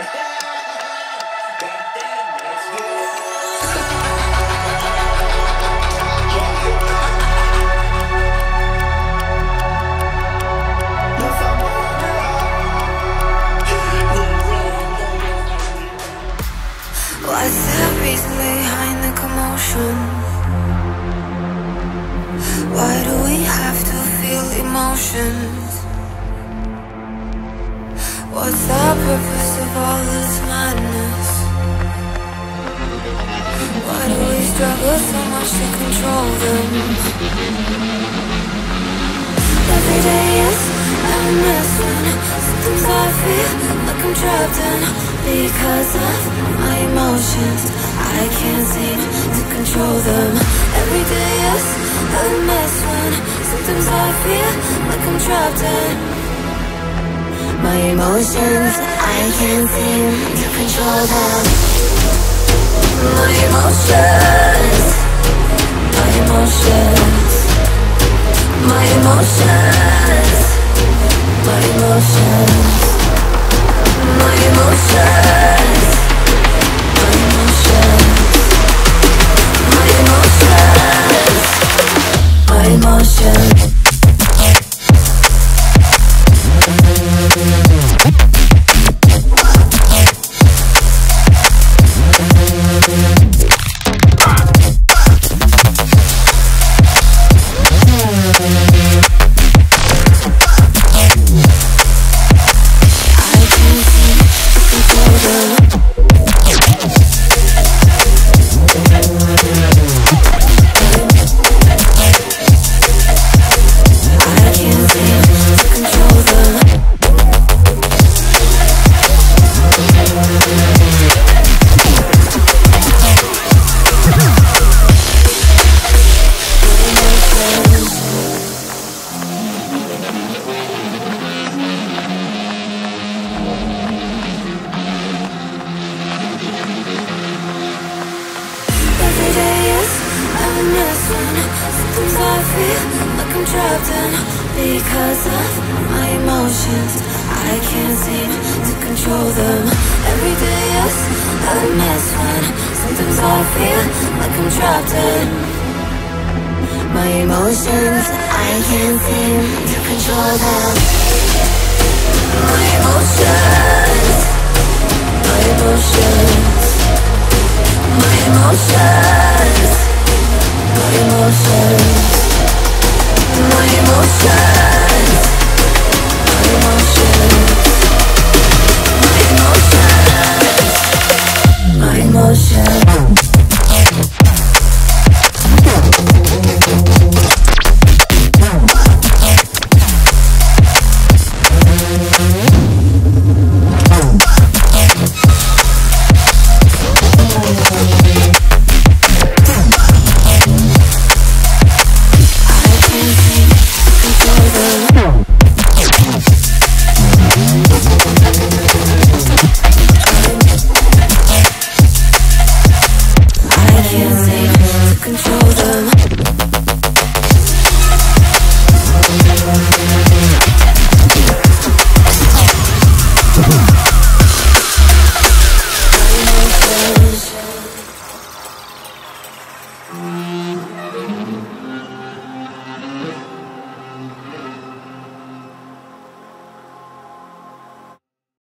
What's the reason behind the commotion? Why do we have to feel emotions? What's the purpose of all this madness? Why do we struggle so much to control them? Every day is I'm missing. Sometimes I feel like I'm trapped in, because of my emotions I can't seem to control them. Every day is a mess when sometimes I feel like I'm trapped in my emotions, I can't seem to control them. My emotions. Sometimes I feel like I'm trapped in, because of my emotions I can't seem to control them. Every day is a mess when sometimes I feel like I'm trapped in my emotions, I can't seem to control them. My emotions.